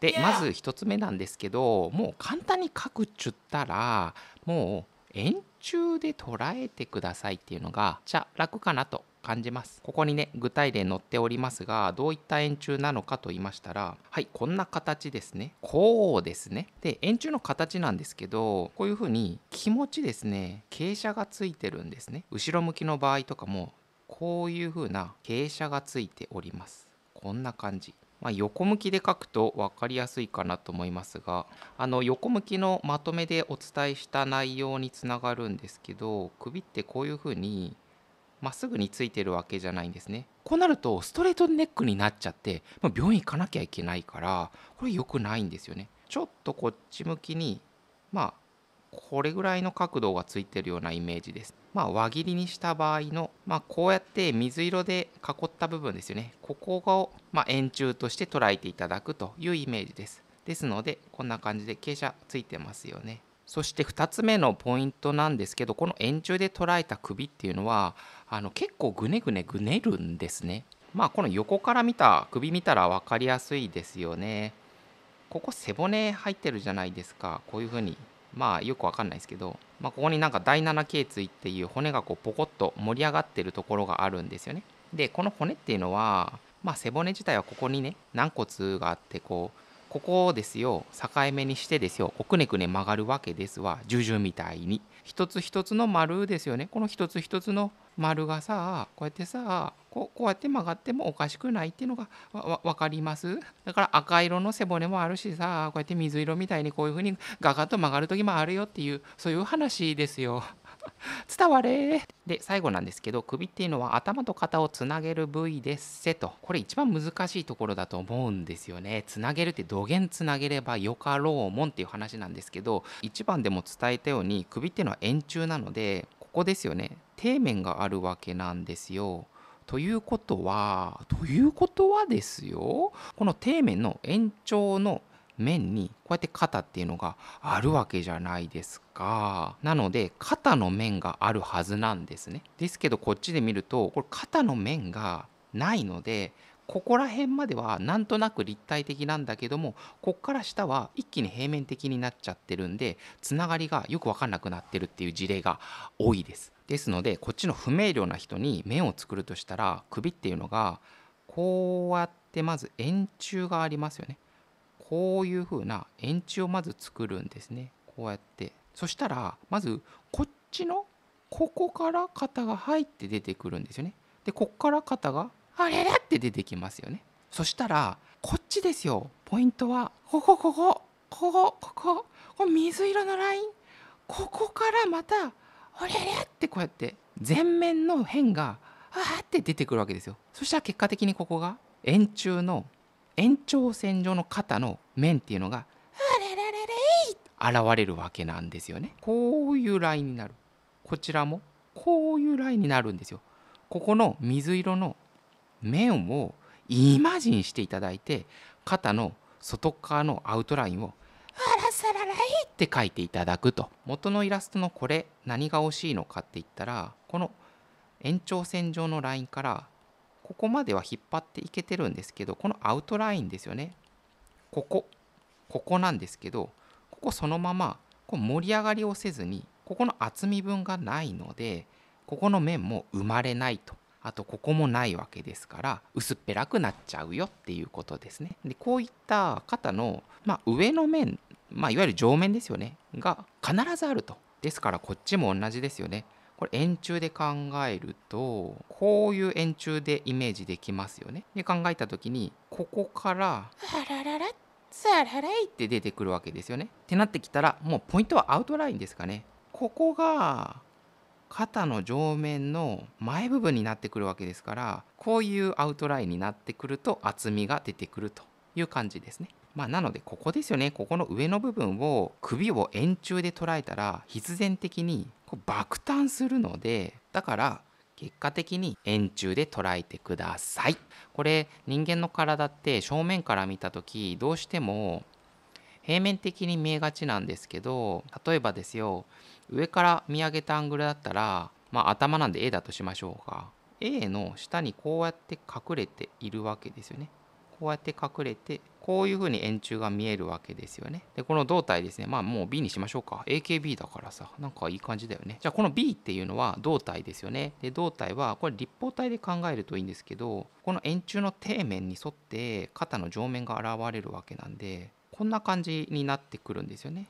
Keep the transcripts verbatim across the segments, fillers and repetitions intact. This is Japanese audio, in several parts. でまずひとつめなんですけど、もう簡単に書くっちゅったらもう円柱で捉えてくださいっていうのがじゃ楽かなと感じます。ここにね具体例載っておりますが、どういった円柱なのかと言いましたら、はい、こんな形ですね。こうですね。で円柱の形なんですけど、こういうふうに気持ちですね傾斜がついてるんですね。後ろ向きの場合とかもこういうふうな傾斜がついております。こんな感じ。まあ横向きで書くと分かりやすいかなと思いますが、あの横向きのまとめでお伝えした内容につながるんですけど、首ってこういうふうにまっすぐについてるわけじゃないんですね。こうなるとストレートネックになっちゃって、まあ、病院行かなきゃいけないから、これ良くないんですよね。ちょっとこっち向きにまあこれぐらいの角度がついてるようなイメージです。まあ輪切りにした場合の、まあ、こうやって水色で囲った部分ですよね。ここを、まあ、円柱として捉えていただくというイメージです。ですのでこんな感じで傾斜ついてますよね。そしてふたつめのポイントなんですけど、この円柱で捉えた首っていうのはあの結構ぐねぐねぐねるんですね。まあこの横から見た首見たら分かりやすいですよね。ここ背骨入ってるじゃないですか。こういうふうにまあよく分かんないですけど、まあ、ここになんかだいななけい椎っていう骨がこうポコッと盛り上がってるところがあるんですよね。でこの骨っていうのは、まあ、背骨自体はここにね軟骨があってこう。ここをですよ境目にしてですよくねくね曲がるわけですわ。十字みたいに一つ一つの丸ですよね。この一つ一つの丸がさこうやってさこ う, こうやって曲がってもおかしくないっていうのが分かります。だから赤色の背骨もあるしさ、こうやって水色みたいにこういうふうにガガッと曲がる時もあるよっていう、そういう話ですよ。伝われ。で最後なんですけど、首っていうのは頭と肩をつなげる部位ですせと。これ一番難しいところだと思うんですよね。つなげるってどげんつなげればよかろうもんっていう話なんですけど、いちばんでも伝えたように首っていうのは円柱なので、ここですよね底面があるわけなんですよ。ということはということはですよ、この底面の延長の面にこうやって肩っていうのがあるわけじゃないですか。なので肩の面があるはずなんですね。ですけどこっちで見るとこれ肩の面がないので、ここら辺まではなんとなく立体的なんだけども、こっから下は一気に平面的になっちゃってるんで、つながりがよく分かんなくなってるっていう事例が多いです。ですのでこっちの不明瞭な人に面を作るとしたら、首っていうのがこうやってまず円柱がありますよね。こういう風な円柱をまず作るんですね。こうやって。そしたらまずこっちのここから肩が入って出てくるんですよね。でこっから肩があれだって出てきますよね。そしたらこっちですよ。ポイントはこここここここここの水色のライン、ここからまたあれだってこうやって前面の辺があって出てくるわけですよ。そしたら結果的にここが円柱の延長線上の肩の面っていうのが現れるわけなんですよね。こういうラインになる。こちらもこういうラインになるんですよ。ここの水色の面をイマジンしていただいて、肩の外側のアウトラインをあらさららいって書いていただくと。元のイラストのこれ何が惜しいのかって言ったら、この延長線上のラインからここまでは引っ張っていけてるんですけど、このアウトラインですよね。ここここなんですけど、ここそのままこう盛り上がりをせずに、ここの厚み分がないのでここの面も生まれないと。あとここもないわけですから、薄っぺらくなっちゃうよっていうことですね。でこういった肩の、まあ、上の面、まあ、いわゆる上面ですよねが必ずあると。ですからこっちも同じですよね。これ円柱で考えるとこういう円柱でイメージできますよね。で考えた時にここから「あらららさららい」って出てくるわけですよね。ってなってきたらもうポイントはアウトラインですかね。ここが肩の上面の前部分になってくるわけですから、こういうアウトラインになってくると厚みが出てくるという感じですね。まあ、なのでここですよね。ここの上の部分を首を円柱で捉えたら必然的にこう爆誕するので、だから結果的に円柱で捉えてください。これ人間の体って正面から見た時どうしても平面的に見えがちなんですけど、例えばですよ上から見上げたアングルだったら、まあ、頭なんで エー だとしましょうか。 エー の下にこうやって隠れているわけですよね。こうやって隠れてこういうふうに円柱が見えるわけですよね。でこの胴体ですね、まあもう B にしましょうか。 エーケービー だからさ、なんかいい感じだよね。じゃあこの B っていうのは胴体ですよね。で胴体はこれ立方体で考えるといいんですけど、この円柱の底面に沿って肩の上面が現れるわけなんで、こんな感じになってくるんですよね。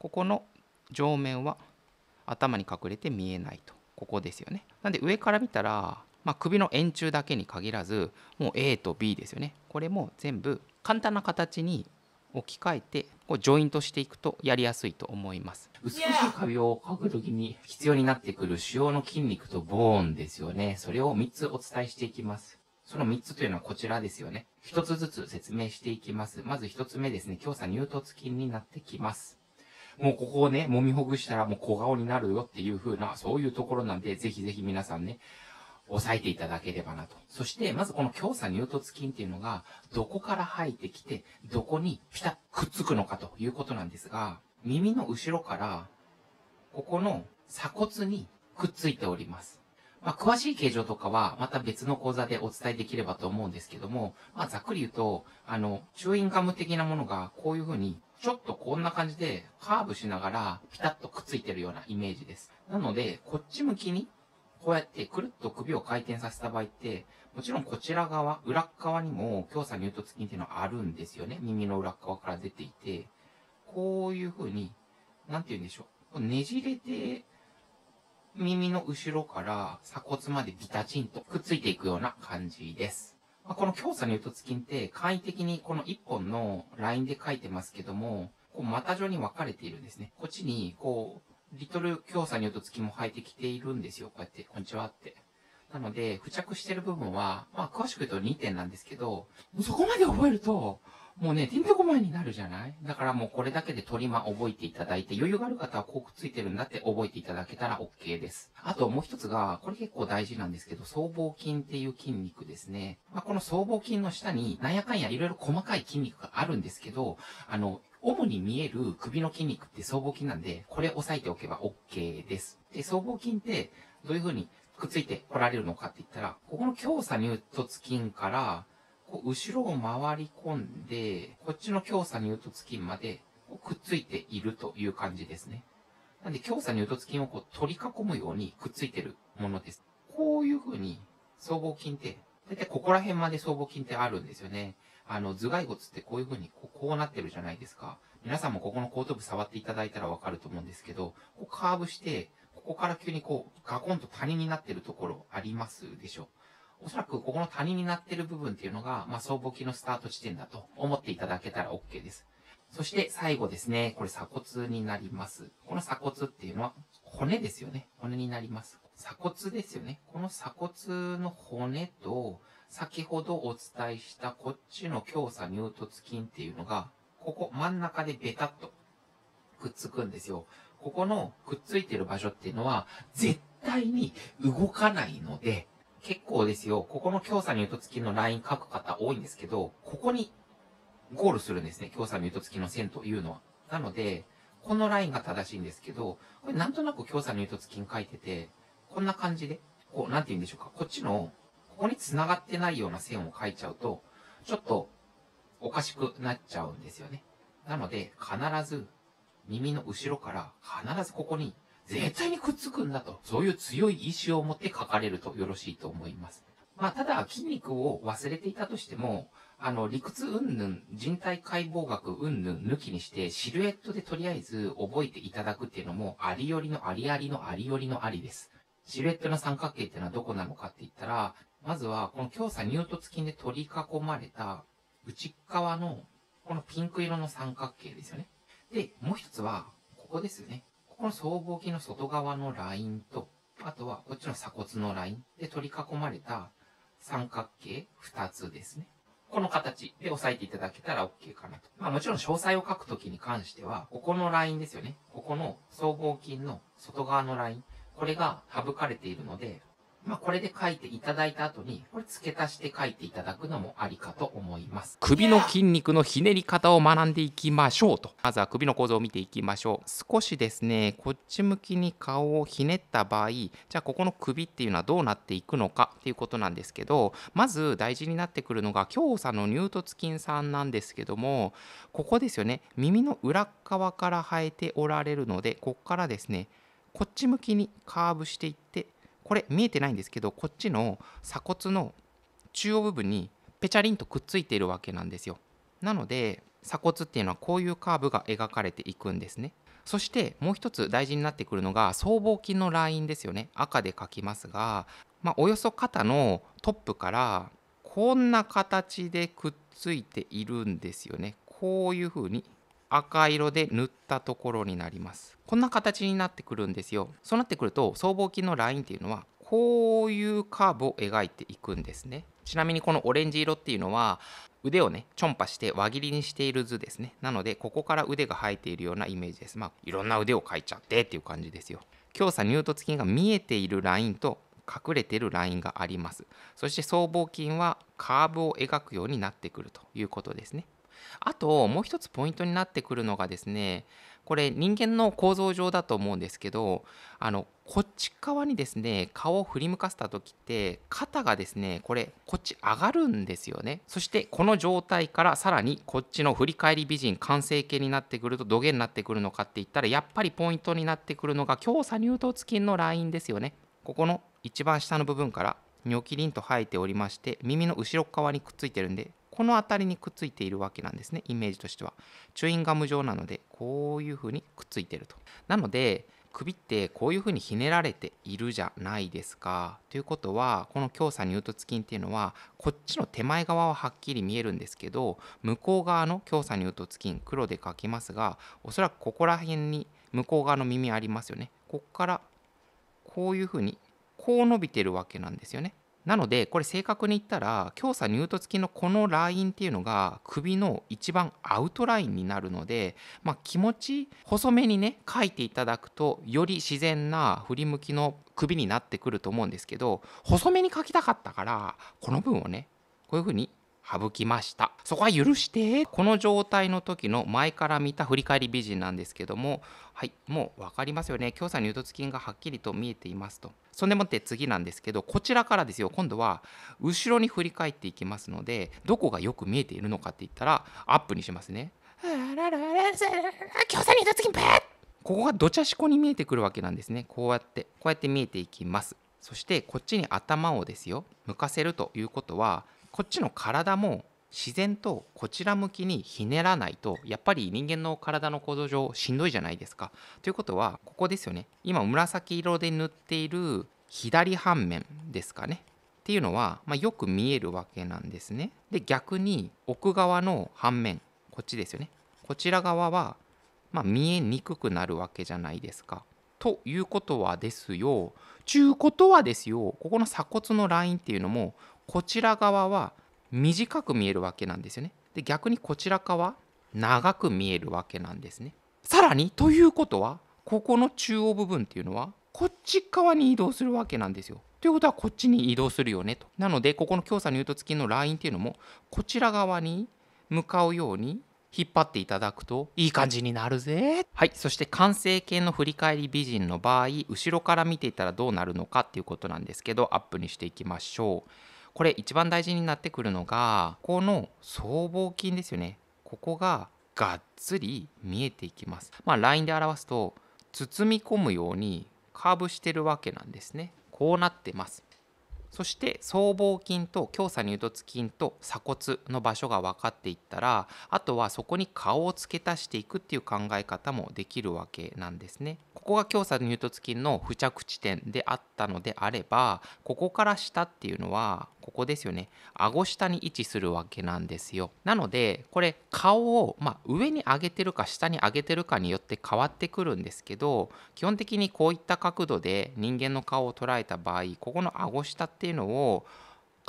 ここの上面は頭に隠れて見えないと、ここですよね。なんで上から見たら、まあ、首の円柱だけに限らず、もう A と B ですよね。これも全部簡単な形に置き換えて、こうジョイントしていくとやりやすいと思います。美しい壁を描くときに必要になってくる主要の筋肉とボーンですよね。それをみっつお伝えしていきます。そのみっつというのはこちらですよね。ひとつずつ説明していきます。まずひとつめですね。強鎖乳突筋になってきます。もうここをね、揉みほぐしたらもう小顔になるよっていう風な、そういうところなんで、ぜひぜひ皆さんね、押さえていただければなと。そして、まずこの強鎖乳突筋っていうのが、どこから生えてきて、どこにピタッくっつくのかということなんですが、耳の後ろから、ここの鎖骨にくっついております。まあ、詳しい形状とかは、また別の講座でお伝えできればと思うんですけども、まあ、ざっくり言うと、あの、チューインガム的なものが、こういう風に、ちょっとこんな感じでカーブしながらピタッとくっついてるようなイメージです。なので、こっち向きにこうやってくるっと首を回転させた場合って、もちろんこちら側、裏側にも強鎖乳突筋っていうのはあるんですよね。耳の裏側から出ていて、こういう風に、なんて言うんでしょう。ねじれて、耳の後ろから鎖骨までビタチンとくっついていくような感じです。この強鎖乳突筋って簡易的にこのいっぽんのラインで書いてますけども、こう股状に分かれているんですね。こっちにこう、リトル強鎖乳突筋も生えてきているんですよ。こうやって、こんにちはって。なので、付着してる部分は、まあ詳しく言うとにてんなんですけど、そこまで覚えると、もうね、てんてこまいになるじゃない？だからもうこれだけでトリマ覚えていただいて、余裕がある方はこうくっついてるんだって覚えていただけたら OK です。あともう一つが、これ結構大事なんですけど、僧帽筋っていう筋肉ですね。まあ、この僧帽筋の下に、なんやかんやいろいろ細かい筋肉があるんですけど、あの、主に見える首の筋肉って僧帽筋なんで、これ押さえておけば OK です。で、僧帽筋って、どういう風にくっついてこられるのかって言ったら、ここの強鎖乳突筋から、後ろを回り込んで、こっちの強鎖乳突筋までくっついているという感じですね。なんで強鎖乳突筋をこう取り囲むようにくっついているものです。こういう風に、僧帽筋って、だいたいここら辺まで僧帽筋ってあるんですよね。あの、頭蓋骨ってこういう風にこう、こうなってるじゃないですか。皆さんもここの後頭部触っていただいたらわかると思うんですけど、こうカーブして、ここから急にこう、ガコンと谷になってるところありますでしょ。おそらくここの谷になっている部分っていうのが、まあ、僧帽筋のスタート地点だと思っていただけたら OK です。そして最後ですね、これ鎖骨になります。この鎖骨っていうのは骨ですよね。骨になります。鎖骨ですよね。この鎖骨の骨と、先ほどお伝えしたこっちの強鎖乳突筋っていうのが、ここ真ん中でベタッとくっつくんですよ。ここのくっついてる場所っていうのは、絶対に動かないので、結構ですよ、ここの強鎖乳突筋のライン書く方多いんですけど、ここにゴールするんですね。強鎖乳突筋の線というのは。なので、このラインが正しいんですけど、これなんとなく強鎖乳突筋書いてて、こんな感じで、こう、なんて言うんでしょうか。こっちの、ここに繋がってないような線を書いちゃうと、ちょっとおかしくなっちゃうんですよね。なので、必ず、耳の後ろから、必ずここに、絶対にくっつくんだと、そういう強い意志を持って書かれるとよろしいと思います。まあ、ただ筋肉を忘れていたとしても、あの、理屈云々、人体解剖学云々抜きにして、シルエットでとりあえず覚えていただくっていうのも、ありよりのありありのありよりのありです。シルエットの三角形っていうのはどこなのかって言ったら、まずは、この強鎖乳突筋で取り囲まれた、内側の、このピンク色の三角形ですよね。で、もう一つは、ここですよね。この僧帽筋の外側のラインと、あとはこっちの鎖骨のラインで取り囲まれた三角形ふたつですね。この形で押さえていただけたら OK かなと。まあもちろん詳細を書くときに関しては、ここのラインですよね。ここの僧帽筋の外側のライン。これが省かれているので、まあ、これで書いていただいた後に、これ付け足して書いていただくのもありかと思います。首の筋肉のひねり方を学んでいきましょうと。まずは首の構造を見ていきましょう。少しですね、こっち向きに顔をひねった場合、じゃあここの首っていうのはどうなっていくのかっていうことなんですけど、まず大事になってくるのが強鎖の乳突筋さんなんですけども、ここですよね、耳の裏側から生えておられるので、ここからですね、こっち向きにカーブしていって、これ見えてないんですけど、こっちの鎖骨の中央部分にペチャリンとくっついているわけなんですよ。なので鎖骨っていうのはこういうカーブが描かれていくんですね。そしてもう一つ大事になってくるのが僧帽筋のラインですよね。赤で書きますが、まあ、およそ肩のトップからこんな形でくっついているんですよね。こういうふうに赤色で塗ったところになります。こんな形になってくるんですよ。そうなってくると僧帽筋のラインっていうのはこういうカーブを描いていくんですね。ちなみにこのオレンジ色っていうのは腕をねちょんぱして輪切りにしている図ですね。なのでここから腕が生えているようなイメージです。まあいろんな腕を描いちゃってっていう感じですよ。強鎖乳突筋が見えているラインと隠れているラインがあります。そして僧帽筋はカーブを描くようになってくるということですね。あともう一つポイントになってくるのがですね、これ人間の構造上だと思うんですけど、あのこっち側にですね顔を振り向かせた時って肩がですねこれこっち上がるんですよね。そしてこの状態からさらにこっちの振り返り美人完成形になってくるとどげになってくるのかって言ったら、やっぱりポイントになってくるのが強鎖乳突筋のラインですよね。ここの一番下の部分からニョキリンと生えておりまして、耳の後ろ側にくっついてるんでこの辺りにくっついているわけなんですね。イメージとしてはチューインガム状なのでこういう風にくっついていると。なので首ってこういう風にひねられているじゃないですか。ということはこの強鎖乳突筋っていうのはこっちの手前側ははっきり見えるんですけど、向こう側の強鎖乳突筋黒で書きますが、おそらくここら辺に向こう側の耳ありますよね。ここからこういう風にこう伸びてるわけなんですよね。なのでこれ正確に言ったら強鎖乳突筋のこのラインっていうのが首の一番アウトラインになるので、まあ、気持ち細めにね書いていただくとより自然な振り向きの首になってくると思うんですけど、細めに書きたかったからこの分をねこういうふうに省きました。そこは許して。この状態の時の前から見た振り返り美人なんですけども、はいもう分かりますよね。強鎖乳突筋がはっきりと見えていますと。そんでもって次なんですけど、こちらからですよ。今度は後ろに振り返っていきますので、どこがよく見えているのかって言ったらアップにしますね。強鎖乳突筋、ここがどちゃしこに見えてくるわけなんですね。こうやってこうやって見えていきます。そしてこっちに頭をですよ向かせるということは、こっちの体も自然とこちら向きにひねらないと、やっぱり人間の体の構造上しんどいじゃないですか。ということはここですよね。今紫色で塗っている左半面ですかねっていうのは、まあ、よく見えるわけなんですね。で逆に奥側の半面こっちですよね。こちら側は、まあ、見えにくくなるわけじゃないですか。ということはですよ、ちゅうことはですよ、ここの鎖骨のラインっていうのもこちら側は短く見えるわけなんですよね。で逆にこちら側長く見えるわけなんですね。さらにということはここの中央部分っていうのはこっち側に移動するわけなんですよ。ということはこっちに移動するよねと。なのでここの強鎖乳突筋のラインっていうのもこちら側に向かうように引っ張っていただくといい感じになるぜ。はい、そして完成形の振り返り美人の場合、後ろから見ていたらどうなるのかっていうことなんですけど、アップにしていきましょう。これ一番大事になってくるのがこの僧帽筋ですよね。ここががっつり見えていきます。まあラインで表すと包み込むようにカーブしてるわけなんですね。こうなってます。そして僧帽筋と強鎖乳突筋と鎖骨の場所が分かっていったら、あとはそこに顔を付け足していくっていう考え方もできるわけなんですね。ここが強鎖乳突筋の付着地点であったのであれば、ここから下っていうのはここですよね。顎下に位置するわけなんですよ。なのでこれ顔を、まあ、上に上げてるか下に上げてるかによって変わってくるんですけど、基本的にこういった角度で人間の顔を捉えた場合、ここの顎下ってっていうのを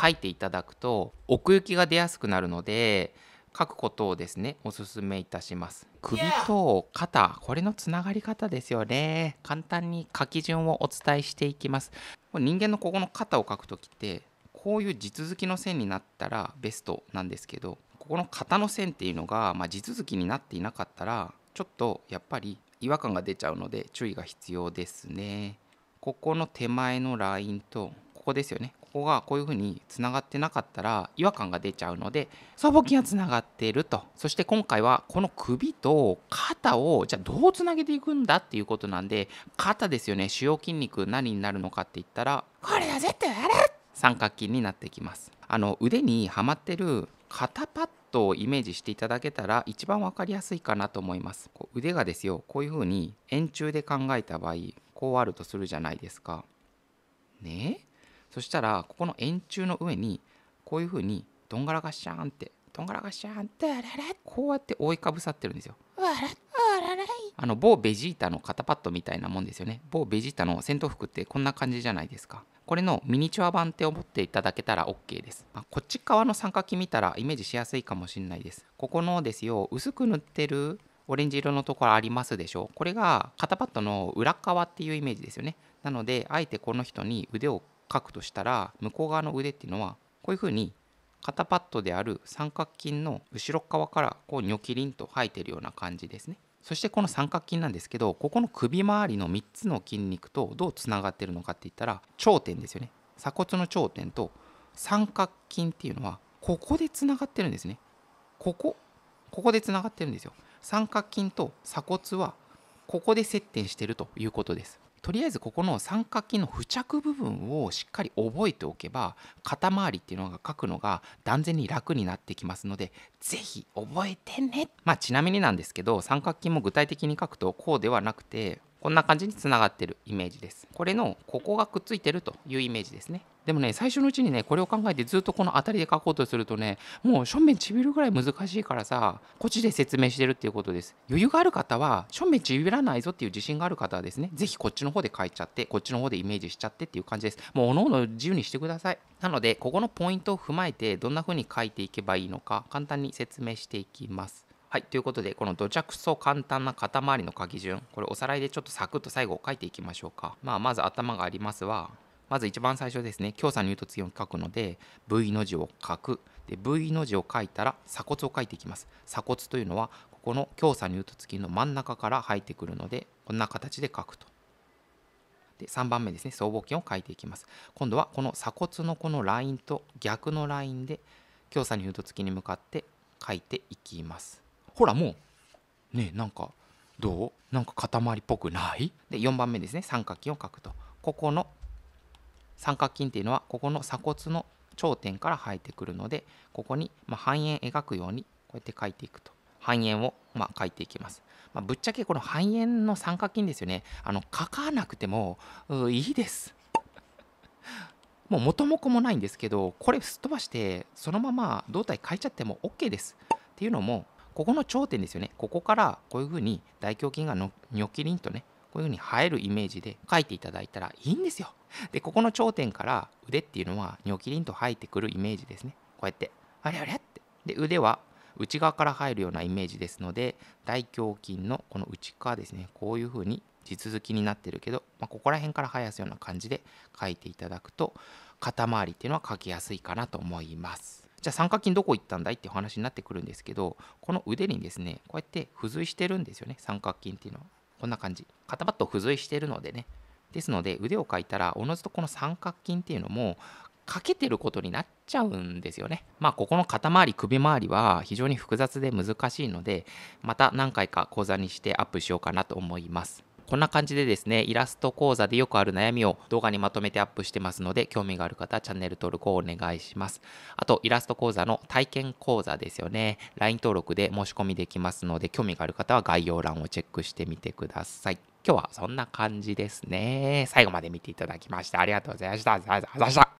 書いていただくと奥行きが出やすくなるので、書くことをですねおすすめいたします。首と肩、これのつながり方ですよね。簡単に書き順をお伝えしていきます。これ人間のここの肩を描くときってこういう地続きの線になったらベストなんですけど、ここの肩の線っていうのが、まあ、地続きになっていなかったらちょっとやっぱり違和感が出ちゃうので注意が必要ですね。ここの手前のラインとここですよね。ここがこういうふうにつながってなかったら違和感が出ちゃうので、僧帽筋はつながっていると。そして今回はこの首と肩をじゃあどうつなげていくんだっていうことなんで、肩ですよね。主要筋肉何になるのかって言ったらこれだぜってやる三角筋になってきます。あの腕にはまってる肩パッドをイメージしていただけたら一番分かりやすいかなと思います。こう腕がですよ、こういうふうに円柱で考えた場合こうあるとするじゃないですかね。そしたらここの円柱の上にこういうふうにどんがらがっしゃーんってどんがらがっしゃーんってこうやって覆いかぶさってるんですよ。あの某ベジータの肩パッドみたいなもんですよね。某ベジータの戦闘服ってこんな感じじゃないですか。これのミニチュア版って思っていただけたら オーケー です。まあ、こっち側の三角形見たらイメージしやすいかもしれないです。ここのですよ、薄く塗ってるオレンジ色のところありますでしょ。これが肩パッドの裏側っていうイメージですよね。なのであえてこの人に腕を描くとしたら、向こう側の腕っていうのはこういうふうに肩パッドである三角筋の後ろ側からこうニョキリンと生えてるような感じですね。そしてこの三角筋なんですけど、ここの首周りのみっつの筋肉とどうつながってるのかって言ったら頂点ですよね。鎖骨の頂点と三角筋っていうのはここでつながってるんですね。ここここでつながってるんですよ。三角筋と鎖骨はここで接点してるということです。とりあえずここの三角筋の付着部分をしっかり覚えておけば肩周りっていうのが描くのが断然に楽になってきますので、ぜひ覚えてね。まあちなみになんですけど、三角筋も具体的に描くとこうではなくてこんな感じにつながってるイメージです。これのここがくっついてるというイメージですね。でもね、最初のうちにねこれを考えてずっとこの辺りで描こうとするとね、もう正面ちびるぐらい難しいからさ、こっちで説明してるっていうことです。余裕がある方は正面ちびらないぞっていう自信がある方はですね、是非こっちの方で描いちゃってこっちの方でイメージしちゃってっていう感じです。もうおのおの自由にしてください。なのでここのポイントを踏まえてどんな風に描いていけばいいのか簡単に説明していきます。はい、ということでこの土着層簡単な肩周りの書き順、これおさらいでちょっとサクッと最後書いていきましょうか。まあまず頭がありますは、まず一番最初ですね、強さに言うと次を書くので ブイ の字を書く。で ブイ の字を書いたら鎖骨を書いていきます。鎖骨というのはここの強さに言うと次の真ん中から入ってくるのでこんな形で書くと。でさんばんめですね、僧帽筋を書いていきます。今度はこの鎖骨のこのラインと逆のラインで強さに言うと次に向かって書いていきます。ほらもうねえ、なんかどうなんか塊っぽくない？でよんばんめですね、三角筋を書くと。ここの三角筋っていうのはここの鎖骨の頂点から生えてくるので、ここにまあ半円描くようにこうやって描いていくと。半円をまあ描いていきます。まあ、ぶっちゃけこの半円の三角筋ですよね、あの描かなくてもいいです。もう元も子もないんですけど、これすっ飛ばしてそのまま胴体描いちゃっても オーケー です。っていうのもここの頂点ですよね。ここからこういうふうに大胸筋がのニョキリンとね、こういうふうに生えるイメージで描いていただいたらいいんですよ。でここの頂点から腕っていうのはニョキリンと生えてくるイメージですね。こうやってあれあれって。で腕は内側から生えるようなイメージですので、大胸筋のこの内側ですね、こういうふうに地続きになってるけど、まあ、ここら辺から生やすような感じで描いていただくと肩周りっていうのは描きやすいかなと思います。じゃあ三角筋どこ行ったんだいっていう話になってくるんですけど、この腕にですねこうやって付随してるんですよね。三角筋っていうのはこんな感じ、肩パッド付随してるのでね。ですので腕を描いたらおのずとこの三角筋っていうのもかけてることになっちゃうんですよね。まあここの肩周り首周りは非常に複雑で難しいので、また何回か講座にしてアップしようかなと思います。こんな感じでですね、イラスト講座でよくある悩みを動画にまとめてアップしてますので、興味がある方はチャンネル登録をお願いします。あとイラスト講座の体験講座ですよね、 ライン 登録で申し込みできますので、興味がある方は概要欄をチェックしてみてください。今日はそんな感じですね。最後まで見ていただきましてありがとうございました。